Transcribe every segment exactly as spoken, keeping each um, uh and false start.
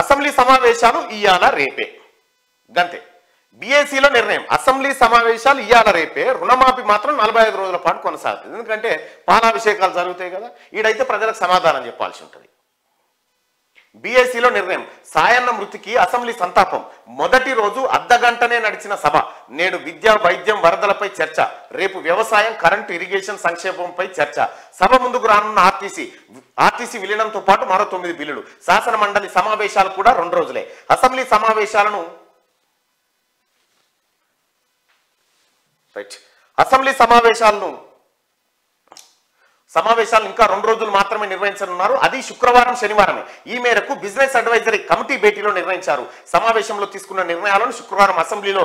Assembly సమావేశాలు ఇయాల రేపే గంతే బీఏసీలో నిర్ణయం అసెంబ్లీ సమావేశాలు ఇయాల రేపే రుణమాఫీ మాత్రం నలభై ఐదు రోజుల పాటు కొనసాగుతుంది ఎందుకంటే పాలాభిషేకాలు జరుగుతాయి కదా ఈడైతే ప్రజలకు సమాధానం చెప్పాల్సి ఉంటుంది బీఏసీలో నిర్ణయం సాయన్న మృతికి అసెంబ్లీ సంతాపం మొదటి రోజు అర్ధగంటనే నడిచిన సభ నేడు విద్యా వైద్యం వరదలపై చర్చ రేపు వ్యవసాయం కరెంటు ఇరిగేషన్ సంక్షేమంపై చర్చ సభ ముందుకు రానున్న ఆర్టీసీ ఆర్టీసీ విలీనంతో పాటు మరో తొమ్మిది బిల్లులు శాసన మండలి సమావేశాలు కూడా రెండు రోజులే అసెంబ్లీ సమావేశాలను రైట్ అసెంబ్లీ సమావేశాలను సమావేశాలను ఇంకా రెండు రోజులు మాత్రమే నిర్వహించనున్నారు అది శుక్రవారం శనివారమే ఈ మేరకు బిజినెస్ అడ్వైజరీ కమిటీ భేటీలో నిర్ణయించారు సమావేశంలో తీసుకున్న నిర్ణయాలను శుక్రవారం అసెంబ్లీలో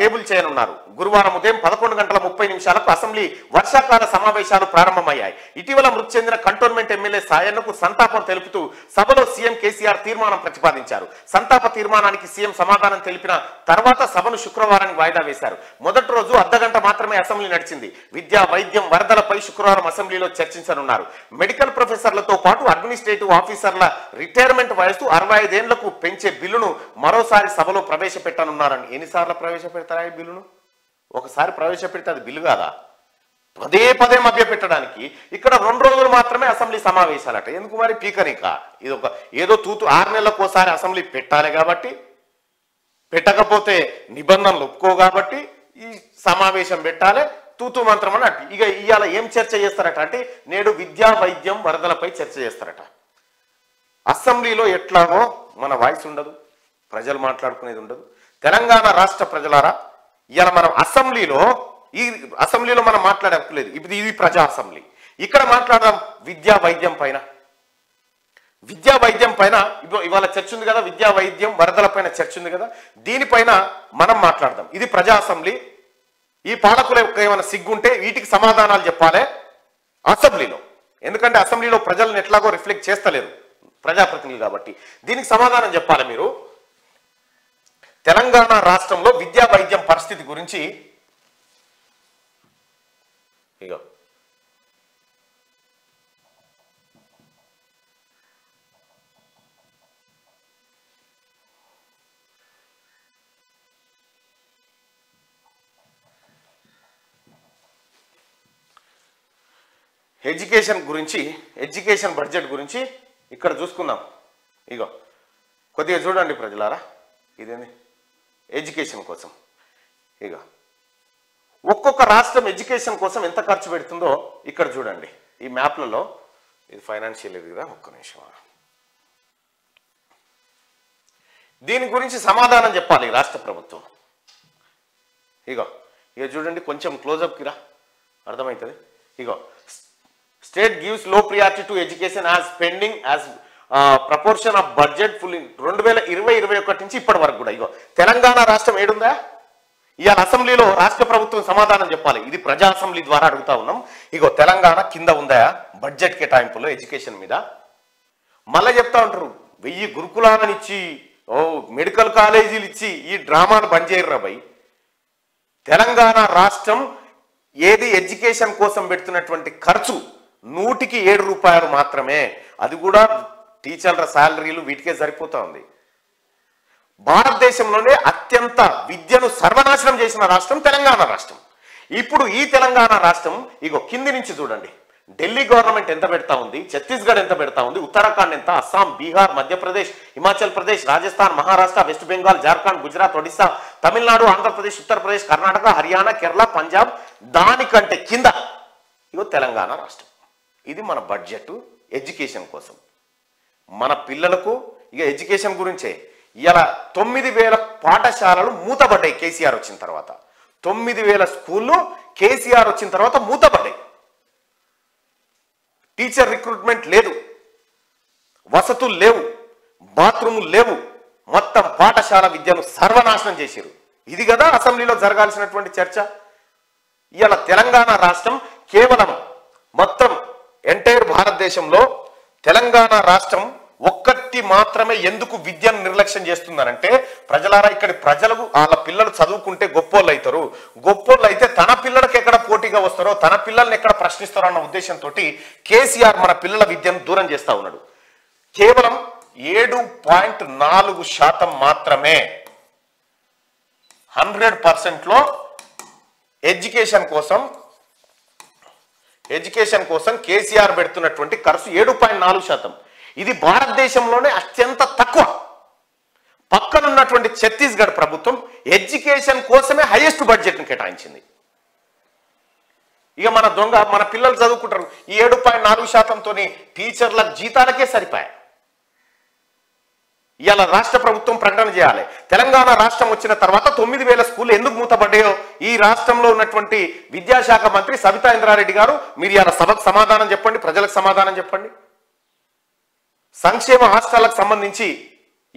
టేబుల్ చేయనున్నారు గురువారం ఉదయం పదకొండు గంటల ముప్పై నిమిషాలకు అసెంబ్లీ వర్షాకాల సమావేశాలు ప్రారంభమయ్యాయి ఇటీవల మృతి చెందిన కంటోన్మెంట్ ఎమ్మెల్యే సాయన్నకు సంతాపం తెలుపుతూ సభలో సీఎం కేసీఆర్ తీర్మానం ప్రతిపాదించారు సంతాప తీర్మానానికి సీఎం సమాధానం తెలిపిన తర్వాత సభను శుక్రవారానికి వాయిదా వేశారు మొదటి రోజు అర్ధగంట మాత్రమే అసెంబ్లీ నడిచింది విద్యా వైద్యం వరదలపై శుక్రవారం అసెంబ్లీలో చర్చించనున్నారు మెడికల్ ప్రొఫెసర్లతో పాటు అడ్మినిస్ట్రేటివ్ ఆఫీసర్ల రిటైర్మెంట్ వయసు అరవై ఐదేళ్లకు పెంచే బిల్లును మరోసారి సభలో ప్రవేశపెట్టనున్నారని ఎన్నిసార్లు ప్రవేశపెడతారా ఈ బిల్లును ఒకసారి ప్రవేశపెడితే అది బిల్లు కాదా పదే పదే మధ్య పెట్టడానికి ఇక్కడ రెండు రోజులు మాత్రమే అసెంబ్లీ సమావేశాలట ఎందుకు మరి పీకనిక ఇది ఒక ఏదో తూతు ఆరు నెలలకోసారి అసెంబ్లీ పెట్టాలి కాబట్టి పెట్టకపోతే నిబంధనలు ఒప్పుకో కాబట్టి ఈ సమావేశం పెట్టాలి తూతూ మంత్రం అన్నట్టు ఇక ఇవాళ ఏం చర్చ చేస్తారట అంటే నేడు విద్యా వైద్యం వరదలపై చర్చ చేస్తారట అసెంబ్లీలో ఎట్లాగో మన వాయిస్ ఉండదు ప్రజలు మాట్లాడుకునేది ఉండదు తెలంగాణ రాష్ట్ర ప్రజలారా ఇవాళ మనం అసెంబ్లీలో ఈ అసెంబ్లీలో మనం మాట్లాడలేదు ఇది ఇది ప్రజా అసెంబ్లీ ఇక్కడ మాట్లాడదాం విద్యా వైద్యం పైన విద్యా వైద్యం పైన ఇవాళ చర్చ ఉంది కదా విద్యా వైద్యం వరదలపైన చర్చ ఉంది కదా దీనిపైన మనం మాట్లాడదాం ఇది ప్రజా అసెంబ్లీ ఈ పాలకుల యొక్క ఏమైనా సిగ్గుంటే వీటికి సమాధానాలు చెప్పాలి అసెంబ్లీలో ఎందుకంటే అసెంబ్లీలో ప్రజలను ఎట్లాగో రిఫ్లెక్ట్ చేస్తలేరు ప్రజాప్రతినిధులు కాబట్టి దీనికి సమాధానం చెప్పాలి మీరు తెలంగాణ రాష్ట్రంలో విద్యా వైద్యం పరిస్థితి గురించి ఇగో ఎడ్యుకేషన్ గురించి ఎడ్యుకేషన్ బడ్జెట్ గురించి ఇక్కడ చూసుకుందాం ఇగో కొద్దిగా చూడండి ప్రజలారా ఇదేంది ఎడ్యుకేషన్ కోసం ఇగో ఒక్కొక్క రాష్ట్రం ఎడ్యుకేషన్ కోసం ఎంత ఖర్చు పెడుతుందో ఇక్కడ చూడండి ఈ మ్యాప్లలో ఇది ఫైనాన్షియల్ ఇది కదా ఒక్క నిమిషం దీని గురించి సమాధానం చెప్పాలి రాష్ట్ర ప్రభుత్వం ఇగో ఇక చూడండి కొంచెం క్లోజప్కి రా అర్థమవుతుంది ఇగో state gives low priority to education as spending as proportion of budget for రెండు వేల ఇరవై ఇరవై ఒకటి నుంచి ఇప్పటి వరకు కూడా ఇగో తెలంగాణ రాష్ట్రం ఏడుందా ఇవాళ అసెంబ్లీలో రాష్ట్ర ప్రభుత్వం సమాధానం చెప్పాలి ఇది ప్రజా అసెంబ్లీ ద్వారా అడుగుతా ఉన్నాం ఇగో తెలంగాణ కింద ఉందా బడ్జెట్ కేటాయింపులో ఎడ్యుకేషన్ మీద మళ్ళీ చెప్తా ఉంటారు వెయ్యి గురుకులాలను ఇచ్చి ఓ మెడికల్ కాలేజీలు ఇచ్చి ఈ డ్రామాను బంద్ చేయరు భయ్ తెలంగాణ రాష్ట్రం ఏది ఎడ్యుకేషన్ కోసం పెడుతున్నటువంటి ఖర్చు నూటికి ఏడు రూపాయలు మాత్రమే అది కూడా టీచర్ల శాలరీలు వీటికే సరిపోతా ఉంది భారతదేశంలోనే అత్యంత విద్యను సర్వనాశనం చేసిన రాష్ట్రం తెలంగాణ రాష్ట్రం ఇప్పుడు ఈ తెలంగాణ రాష్ట్రం ఇగో కింది నుంచి చూడండి ఢిల్లీ గవర్నమెంట్ ఎంత పెడతా ఉంది ఛత్తీస్గఢ్ ఎంత పెడతా ఉంది ఉత్తరాఖండ్ ఎంత అస్సాం బీహార్ మధ్యప్రదేశ్ హిమాచల్ ప్రదేశ్ రాజస్థాన్ మహారాష్ట్ర వెస్ట్ బెంగాల్ జార్ఖండ్ గుజరాత్ ఒడిస్సా తమిళనాడు ఆంధ్రప్రదేశ్ ఉత్తరప్రదేశ్ కర్ణాటక హర్యానా కేరళ పంజాబ్ దానికంటే కింద ఇగో తెలంగాణ రాష్ట్రం ఇది మన బడ్జెట్ ఎడ్యుకేషన్ కోసం మన పిల్లలకు ఇక ఎడ్యుకేషన్ గురించే ఇలా తొమ్మిది వేల పాఠశాలలు మూతబడ్డాయి కేసీఆర్ వచ్చిన తర్వాత తొమ్మిది వేల స్కూళ్ళు కేసీఆర్ వచ్చిన తర్వాత మూతబడ్డాయి టీచర్ రిక్రూట్మెంట్ లేదు వసతులు లేవు బాత్రూములు లేవు మొత్తం పాఠశాల విద్యను సర్వనాశనం చేశారు ఇది కదా అసెంబ్లీలో జరగాల్సినటువంటి చర్చ ఇలా తెలంగాణ రాష్ట్రం కేవలం మొత్తం ఎంటైర్ భారతదేశంలో తెలంగాణ రాష్ట్రం ఒక్కటి మాత్రమే ఎందుకు విద్యను నిర్లక్ష్యం చేస్తున్నారంటే ప్రజలారా ఇక్కడి ప్రజలు వాళ్ళ పిల్లలు చదువుకుంటే గొప్పోళ్ళు అవుతారు గొప్పోళ్ళు అయితే తన పిల్లలకు ఎక్కడ పోటీగా వస్తారో తన పిల్లల్ని ఎక్కడ ప్రశ్నిస్తారో అన్న ఉద్దేశంతో కేసీఆర్ మన పిల్లల విద్యను దూరం చేస్తూ ఉన్నాడు కేవలం सात दशमलव चार శాతం మాత్రమే सौ परसेंट లో ఎడ్యుకేషన్ కోసం ఎడ్యుకేషన్ కోసం కేసీఆర్ పెడుతున్నటువంటి ఖర్చు सात दशमलव चार శాతం. ఇది భారతదేశంలోనే అత్యంత తక్కువ. పక్కన ఉన్నటువంటి ఛత్తీస్గఢ్ ప్రభుత్వం ఎడ్యుకేషన్ కోసమే హైయెస్ట్ బడ్జెట్ ని కేటాయించింది. ఇక మన దొంగ మన పిల్లలు చదువుకుంటారు ఈ सात दशमलव चार శాతం తోని టీచర్ల జీతాలకే సరిపోయాయి. ఇలా రాష్ట్ర ప్రభుత్వం ప్రకటన చేయాలి. తెలంగాణ రాష్ట్రం వచ్చిన తర్వాత తొమ్మిది వేల స్కూల్ ఎందుకు మూతపడ్డాయో ఈ రాష్ట్రంలో ఉన్నటువంటి విద్యాశాఖ మంత్రి సబితా ఇంద్రారెడ్డి గారు మీరు ఇలా సభకు సమాధానం చెప్పండి, ప్రజలకు సమాధానం చెప్పండి. సంక్షేమ హాస్టళ్లకు సంబంధించి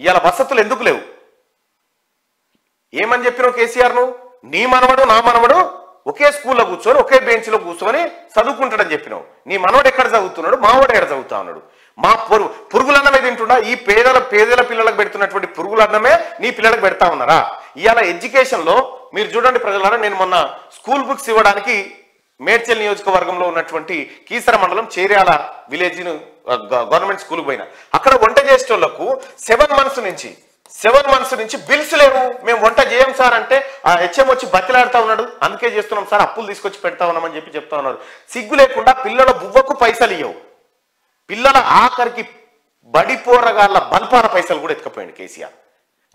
ఇలా వసతులు ఎందుకు లేవు? ఏమని చెప్పినో కేసీఆర్ ను నీ మనవడు నా మనవడు ఒకే స్కూల్లో కూర్చొని ఒకే బెంచ్లో కూర్చొని చదువుకుంటాడని చెప్పినావు. నీ మనోడు ఎక్కడ చదువుతున్నాడు, మావాడు ఎక్కడ చదువుతా ఉన్నాడు, మా పొరుగు పురుగులన్నమే తింటున్నా ఈ పేదల పేదల పిల్లలకు పెడుతున్నటువంటి పురుగులన్నమే నీ పిల్లలకు పెడతా ఉన్నారా? ఇవాళ ఎడ్యుకేషన్లో మీరు చూడండి ప్రజలారా, నేను మొన్న స్కూల్ బుక్స్ ఇవ్వడానికి మేడ్చల్ నియోజకవర్గంలో ఉన్నటువంటి కీసర మండలం చేర్యాల విలేజ్ గవర్నమెంట్ స్కూల్కి పోయినా అక్కడ వంట చేసేటోళ్లకు సెవెన్ మంత్స్ నుంచి సెవెన్ మంత్స్ నుంచి బిల్స్ లేవు, మేము వంట చేయం సార్ అంటే ఆ హెచ్ఎం వచ్చి బతిలాడుతా ఉన్నాడు, అందుకే చేస్తున్నాం సార్ అప్పులు తీసుకొచ్చి పెడతా ఉన్నామని చెప్పి చెప్తా ఉన్నారు. సిగ్గు లేకుండా పిల్లల బువ్వకు పైసలు ఇవ్వవు, పిల్లల ఆఖరికి బడి పోరగాళ్ళ బల్పాల పైసలు కూడా ఎత్తుకపోయాడు కేసీఆర్.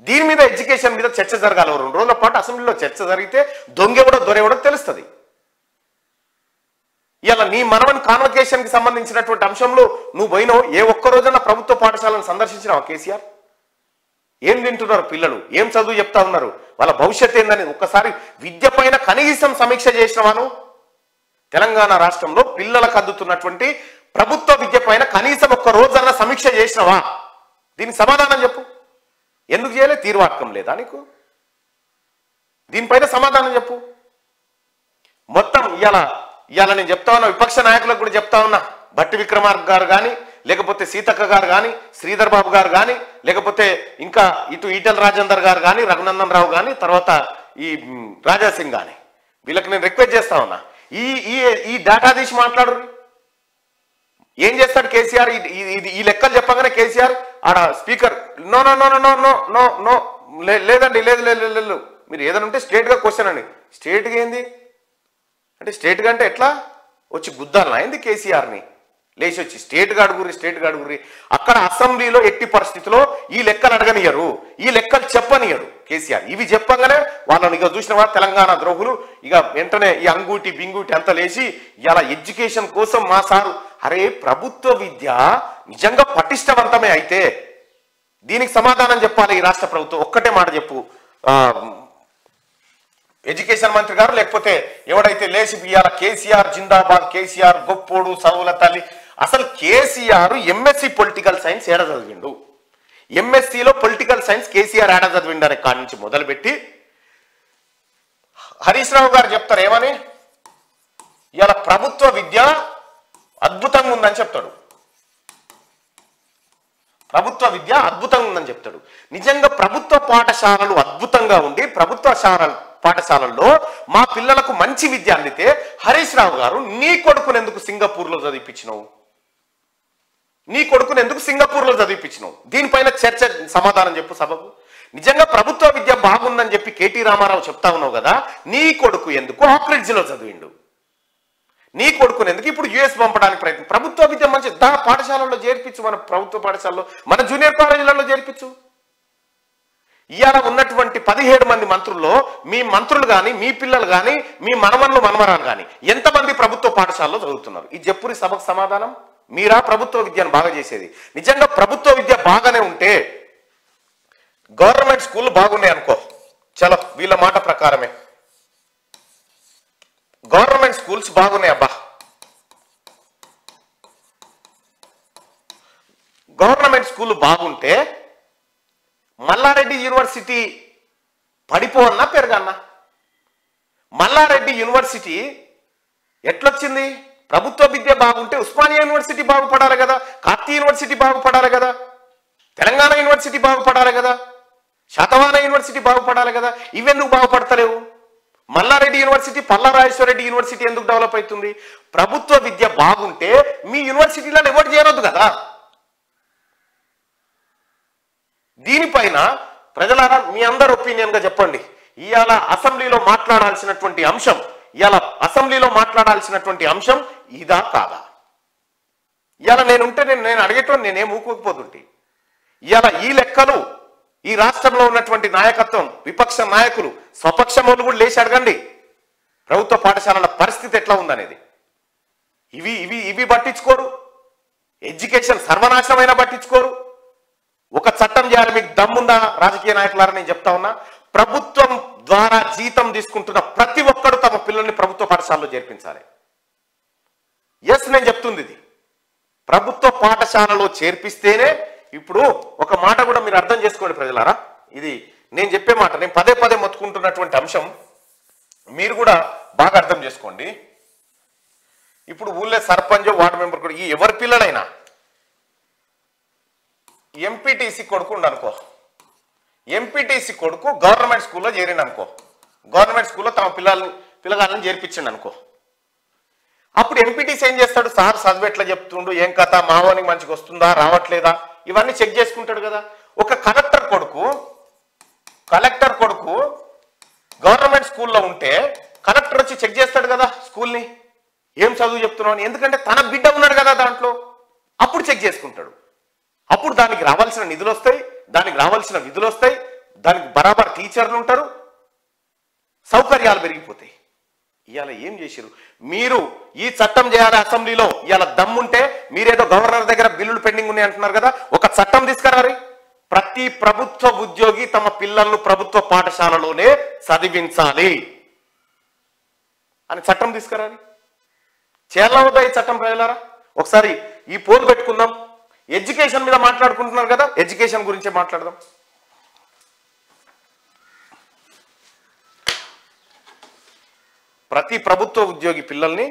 దీని మీద ఎడ్యుకేషన్ మీద చర్చ జరగాలి. రెండు రోజుల పాటు అసెంబ్లీలో చర్చ జరిగితే దొంగెవడో దొరెవడో తెలుస్తుంది. ఇలా నీ మనవన్ కాన్వకేషన్కి సంబంధించినటువంటి అంశంలో నువ్వు పోయినో ఏ ఒక్క రోజున ప్రభుత్వ పాఠశాలను సందర్శించినావు కేసీఆర్? ఏం తింటున్నారు పిల్లలు, ఏం చదువు చెప్తా ఉన్నారు, వాళ్ళ భవిష్యత్ ఏందని ఒక్కసారి విద్య పైన కనీసం సమీక్ష చేసినవాను? తెలంగాణ రాష్ట్రంలో పిల్లలకు అందుతున్నటువంటి ప్రభుత్వ విద్య పైన కనీసం ఒక్క రోజన్న సమీక్ష చేసినవా? దీనికి సమాధానం చెప్పు. ఎందుకు చేయలే? తీర్వార్కం లేదా నీకు? దీనిపైన సమాధానం చెప్పు. మొత్తం ఇవాళ ఇవాళ నేను చెప్తా ఉన్నా, విపక్ష నాయకులకు కూడా చెప్తా ఉన్నా, భట్టి విక్రమార్క గారు కానీ లేకపోతే సీతక్క గారు కానీ శ్రీధర్ బాబు గారు కానీ లేకపోతే ఇంకా ఇటు ఈటల రాజేందర్ గారు కానీ రఘునందన్ రావు కానీ తర్వాత ఈ రాజాసింగ్ కానీ వీళ్ళకి నేను రిక్వెస్ట్ చేస్తా ఉన్నా, ఈ ఈ ఈ డేటా తీసి మాట్లాడరు. ఏం చేస్తాడు కేసీఆర్? ఇది ఈ లెక్కలు చెప్పగానే కేసీఆర్ ఆడ speaker no no no no no no no లేదండి, లేదు లేదు లేదు మీరు ఏదైనా ఉంటే స్ట్రేట్గా క్వశ్చన్ అండి. స్ట్రేట్గా ఏంది అంటే స్ట్రేట్గా అంటే ఎట్లా వచ్చి గుద్దాలనా ఏంది కేసీఆర్ని? లేచి వచ్చి స్టేట్గా అడుగురి స్టేట్గా అడుగురి. అక్కడ అసెంబ్లీలో ఎట్టి పరిస్థితిలో ఈ లెక్కలు అడగనియరు, ఈ లెక్కలు చెప్పనియరు కేసీఆర్. ఇవి చెప్పగానే వాళ్ళని ఇక చూసిన తెలంగాణ ద్రోహులు ఇక వెంటనే ఈ అంగూటి బింగూటి అంతా లేచి ఇలా ఎడ్యుకేషన్ కోసం మా సారు. అరే ప్రభుత్వ విద్య నిజంగా పటిష్టవంతమే అయితే దీనికి సమాధానం చెప్పాలి ఈ రాష్ట్ర ప్రభుత్వం. ఒక్కటే మాట చెప్పు ఎడ్యుకేషన్ మంత్రి గారు, లేకపోతే ఎవడైతే లేచి ఇవాళ కేసీఆర్ జిందాబాద్, కేసీఆర్ గొప్పోడు, సవుల తల్లి. అసలు కేసీఆర్ ఎంఎస్సి పొలిటికల్ సైన్స్ ఏడ చదివిండు? ఎంఎస్సిలో పొలిటికల్ సైన్స్ కేసీఆర్ ఏడ చదివిండు అనే కాడి నుంచి మొదలుపెట్టి హరీష్ రావు గారు చెప్తారు ఏమని, ఇవాళ ప్రభుత్వ విద్య అద్భుతంగా ఉందని చెప్తాడు, ప్రభుత్వ విద్య అద్భుతంగా ఉందని చెప్తాడు. నిజంగా ప్రభుత్వ పాఠశాలలు అద్భుతంగా ఉండి ప్రభుత్వ శాలలు పాఠశాలల్లో మా పిల్లలకు మంచి విద్య అందితే హరీష్ రావు గారు నీ కొడుకుని ఎందుకు సింగపూర్లో చదివించినావు, నీ కొడుకుని ఎందుకు సింగపూర్లో చదివించినావు? దీనిపైన చర్చ సమాధానం చెప్పు సభకు. నిజంగా ప్రభుత్వ విద్య బాగుందని చెప్పి కేటీ రామారావు చెప్తా ఉన్నావు కదా, నీ కొడుకు ఎందుకు హాక్రిడ్జ్లో చదివిండు, నీ కొడుకుని ఎందుకు ఇప్పుడు యుఎస్ పంపడానికి ప్రయత్నం? ప్రభుత్వ విద్య మంచి దా పాఠశాలలో చేర్పించు, మన ప్రభుత్వ పాఠశాలలో మన జూనియర్ కాలేజీలలో చేర్పించు. ఇవాళ ఉన్నటువంటి పదిహేడు మంది మంత్రుల్లో మీ మంత్రులు కానీ మీ పిల్లలు కానీ మీ మనవన్లు మనమరాలు కానీ ఎంతమంది ప్రభుత్వ పాఠశాలలో చదువుతున్నారు? ఈ చెప్పురి సభకు సమాధానం. మీరా ప్రభుత్వ విద్యను బాగా చేసేది? నిజంగా ప్రభుత్వ విద్య బాగానే ఉంటే గవర్నమెంట్ స్కూల్ బాగున్నాయి అనుకో, చలో వీళ్ళ మాట ప్రకారమే గవర్నమెంట్ స్కూల్స్ బాగున్నాయి అబ్బా, గవర్నమెంట్ స్కూల్ బాగుంటే మల్లారెడ్డి యూనివర్సిటీ పడిపోన్నా పెరగన్నా? మల్లారెడ్డి యూనివర్సిటీ ఎట్లొచ్చింది? ప్రభుత్వ విద్య బాగుంటే ఉస్మానియా యూనివర్సిటీ బాగుపడాలి కదా, కార్తీ యూనివర్సిటీ బాగుపడాలి కదా, తెలంగాణ యూనివర్సిటీ బాగుపడాలి కదా, శాతవాన యూనివర్సిటీ బాగుపడాలి కదా. ఇవెందుకు బాగుపడతలేవు? మల్లారెడ్డి యూనివర్సిటీ, పల్లారాజేశ్వరరెడ్డి యూనివర్సిటీ ఎందుకు డెవలప్ అవుతుంది? ప్రభుత్వ విద్య బాగుంటే మీ యూనివర్సిటీలను ఎవరు చేయరొద్దు కదా. దీనిపైన ప్రజలారా మీ అందరి ఒపీనియన్ గా చెప్పండి ఇయాల అసెంబ్లీలో మాట్లాడాల్సినటువంటి అంశం ఇయాల అసెంబ్లీలో మాట్లాడాల్సినటువంటి అంశం ఇదా కాదా ఇయాల నేను ఉంటే నేను అడిగేటోని నేనే మూకుపోతుంటి ఇయాల ఈ లెక్కలు ఈ రాష్ట్రంలో ఉన్నటువంటి నాయకత్వం విపక్ష నాయకులు స్వపక్షమొల్లు కూడా లేచి అడగండి ప్రభుత్వ పాఠశాలల పరిస్థితి ఎట్లా ఉందనేది ఇవి ఇవి ఇవి పట్టించుకోరు ఎడ్యుకేషన్ సర్వనాశనమైనా పట్టించుకోరు ఒక చట్టం చేయాలి మీకు దమ్ముందా రాజకీయ నాయకులారా నేను చెప్తా ఉన్నా ప్రభుత్వం ద్వారా జీతం తీసుకుంటున్న ప్రతి ఒక్కరు తమ పిల్లల్ని ప్రభుత్వ పాఠశాలలో చేర్పించాలి yes నేను చెప్తుంది ఇది ప్రభుత్వ పాఠశాలలో చేర్పిస్తేనే ఇప్పుడు ఒక మాట కూడా మీరు అర్థం చేసుకోండి ప్రజలారా ఇది నేను చెప్పే మాట నేను పదే పదే మొత్తుకుంటున్నటువంటి అంశం మీరు కూడా బాగా అర్థం చేసుకోండి ఇప్పుడు ఊళ్ళో సర్పంచ్ వార్డు మెంబర్ కూడా ఈ ఎవరి పిల్లలైనా ఎంపీటీసీ కొడుకు అనుకో ఎంపీటీసీ కొడుకు గవర్నమెంట్ స్కూల్లో చేరిండు అనుకో గవర్నమెంట్ స్కూల్లో తమ పిల్లల్ని పిల్లగాళ్ళని చేర్పించండి అనుకో అప్పుడు ఎంపీటీసీ ఏం చేస్తాడు సార్ చదివేట్లా చెప్తుండు ఏం కథ మావానికి మంచిగా వస్తుందా రావట్లేదా ఇవన్నీ చెక్ చేసుకుంటాడు కదా ఒక కలెక్టర్ కొడుకు కలెక్టర్ కొడుకు గవర్నమెంట్ స్కూల్లో ఉంటే కలెక్టర్ వచ్చి చెక్ చేస్తాడు కదా స్కూల్ని ఏం చదువు చెప్తున్నావు ఎందుకంటే తన బిడ్డ ఉన్నాడు కదా దాంట్లో అప్పుడు చెక్ చేసుకుంటాడు అప్పుడు దానికి రావాల్సిన నిధులు వస్తాయి దానికి రావాల్సిన విధులు వస్తాయి దానికి బరాబర్ టీచర్లు ఉంటారు సౌకర్యాలు పెరిగిపోతాయి ఇవాళ ఏం చేశారు మీరు ఈ చట్టం చేయాలి అసెంబ్లీలో ఇవాళ దమ్ముంటే మీరేదో గవర్నర్ దగ్గర బిల్లులు పెండింగ్ ఉన్నాయి అంటున్నారు కదా ఒక చట్టం తీసుకురారి ప్రతి ప్రభుత్వ ఉద్యోగి తమ పిల్లలను ప్రభుత్వ పాఠశాలలోనే చదివించాలి అని చట్టం తీసుకురాలి చేయాలవుదా ఈ చట్టం ప్రజలారా ఒకసారి ఈ పోల్ పెట్టుకుందాం ఎడ్యుకేషన్ మీద మాట్లాడుకుంటున్నారు కదా ఎడ్యుకేషన్ గురించే మాట్లాడదాం ప్రతి ప్రభుత్వ ఉద్యోగి పిల్లల్ని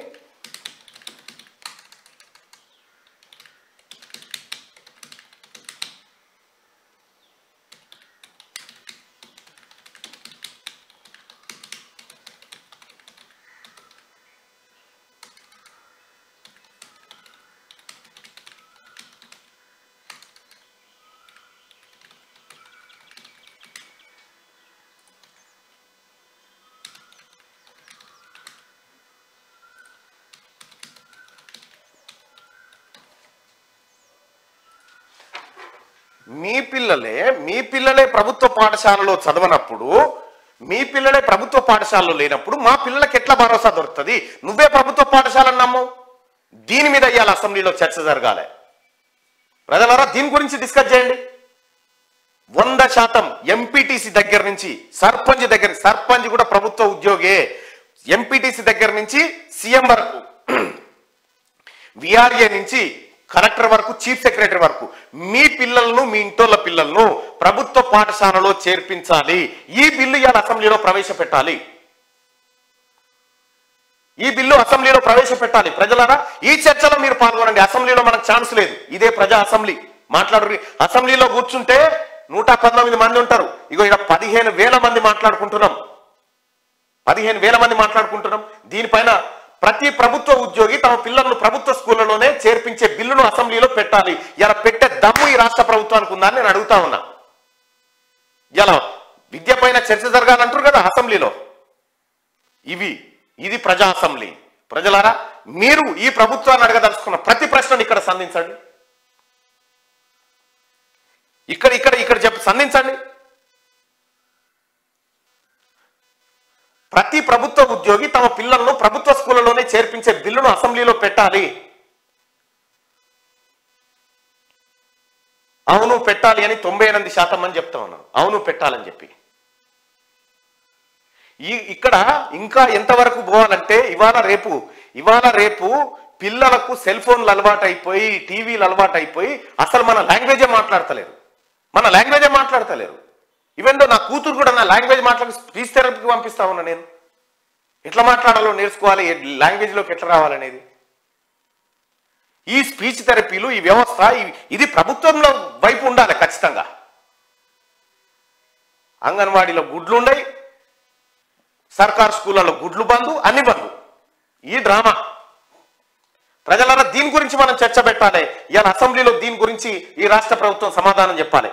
మీ పిల్లలే మీ పిల్లలే ప్రభుత్వ పాఠశాలలో చదవనప్పుడు మీ పిల్లలే ప్రభుత్వ పాఠశాలలో లేనప్పుడు మా పిల్లలకి ఎట్లా భరోసా దొరుకుతుంది నువ్వే ప్రభుత్వ పాఠశాలను నమ్మవు దీని మీద ఇవాళ అసెంబ్లీలో చర్చ జరగాలి ప్రజలారా దీని గురించి డిస్కస్ చేయండి వంద శాతం ఎంపీటీసీ దగ్గర నుంచి సర్పంచ్ దగ్గర సర్పంచ్ కూడా ప్రభుత్వ ఉద్యోగే ఎంపీటీసీ దగ్గర నుంచి సీఎం వరకు విఆర్ఏ నుంచి కలెక్టర్ వరకు చీఫ్ సెక్రటరీ వరకు మీ పిల్లలను మీ ఇంటోళ్ళ పిల్లలను ప్రభుత్వ పాఠశాలలో చేర్పించాలి ఈ బిల్లు ఇవాళ అసెంబ్లీలో ప్రవేశపెట్టాలి ఈ బిల్లు అసెంబ్లీలో ప్రవేశపెట్టాలి ప్రజలారా ఈ చర్చలో మీరు పాల్గొనండి అసెంబ్లీలో మనకు ఛాన్స్ లేదు ఇదే ప్రజా అసెంబ్లీ మాట్లాడు అసెంబ్లీలో కూర్చుంటే నూట పంతొమ్మిది మంది ఉంటారు ఇగో ఇక్కడ పదిహేను వేల మంది మాట్లాడుకుంటున్నాం పదిహేను వేల మంది మాట్లాడుకుంటున్నాం దీనిపైన ప్రతి ప్రభుత్వ ఉద్యోగి తమ పిల్లలను ప్రభుత్వ స్కూళ్లలోనే చేర్పించే బిల్లును అసెంబ్లీలో పెట్టాలి ఇలా పెట్టే దమ్ము ఈ రాష్ట్ర ప్రభుత్వానికి ఉందని నేను అడుగుతా ఉన్నా ఇలా విద్య పైన చర్చ జరగాలంటారు కదా అసెంబ్లీలో ఇవి ఇది ప్రజా అసెంబ్లీ ప్రజలారా మీరు ఈ ప్రభుత్వాన్ని అడగదలుచుకున్న ప్రతి ప్రశ్నను ఇక్కడ సంధించండి ఇక్కడ ఇక్కడ ఇక్కడ చెప్పి సంధించండి ప్రతి ప్రభుత్వ ఉద్యోగి తమ పిల్లలను ప్రభుత్వ స్కూళ్లలోనే చేర్పించే బిల్లును అసెంబ్లీలో పెట్టాలి అవును పెట్టాలి అని తొంభై ఎనిమిది శాతం మంది చెప్తా ఉన్నారు అవును పెట్టాలని చెప్పి ఈ ఇక్కడ ఇంకా ఎంతవరకు పోవాలంటే ఇవాళ రేపు ఇవాళ రేపు పిల్లలకు సెల్ ఫోన్లు అలవాటు అయిపోయి టీవీలు అలవాటు అయిపోయి అసలు మన లాంగ్వేజే మాట్లాడతలేరు మన లాంగ్వేజే మాట్లాడతలేరు ఈవెన్ దో నా కూతురు కూడా నా లాంగ్వేజ్ మాట్లాడి స్పీచ్ థెరపీకి పంపిస్తా ఉన్నా నేను ఎట్లా మాట్లాడాలో నేర్చుకోవాలి లాంగ్వేజ్లోకి ఎట్లా రావాలనేది ఈ స్పీచ్ థెరపీలు ఈ వ్యవస్థ ఇది ప్రభుత్వంలో వైపు ఉండాలి ఖచ్చితంగా అంగన్వాడీలో గుడ్లు ఉన్నాయి సర్కారు స్కూళ్ళలో గుడ్లు బంధు అన్ని బంధు ఈ డ్రామా ప్రజలారా దీని గురించి మనం చర్చ పెట్టాలి ఇవాళ అసెంబ్లీలో దీని గురించి ఈ రాష్ట్ర ప్రభుత్వం సమాధానం చెప్పాలి